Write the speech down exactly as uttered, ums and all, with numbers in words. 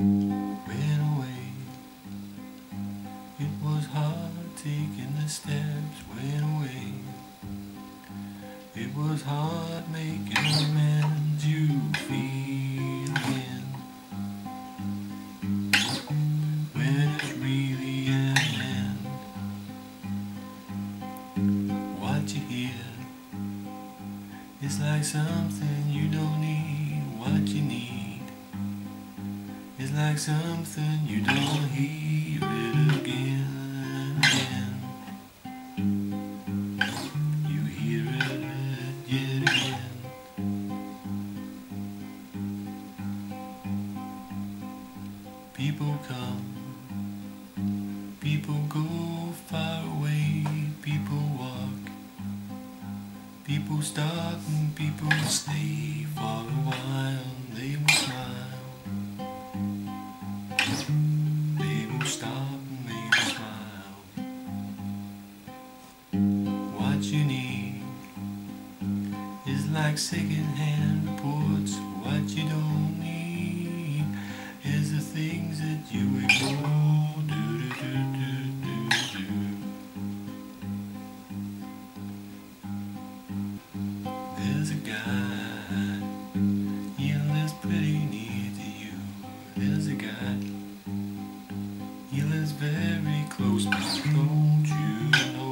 Went away. It was hard taking the steps. Went away. It was hard making amends. You feel again when it's really an end. What you hear is like something you don't need. What you need is like something you don't hear it again, again. You hear it yet again. People come, people go far away, people walk, people stop and people stay for a while. They will smile. Stop and make you smile. What you need is like second-hand reports. What you don't need is the things that you ignore. Do do do do do do. There's a guy, he lives pretty near to you. There's a guy. He lives very close, but don't you know?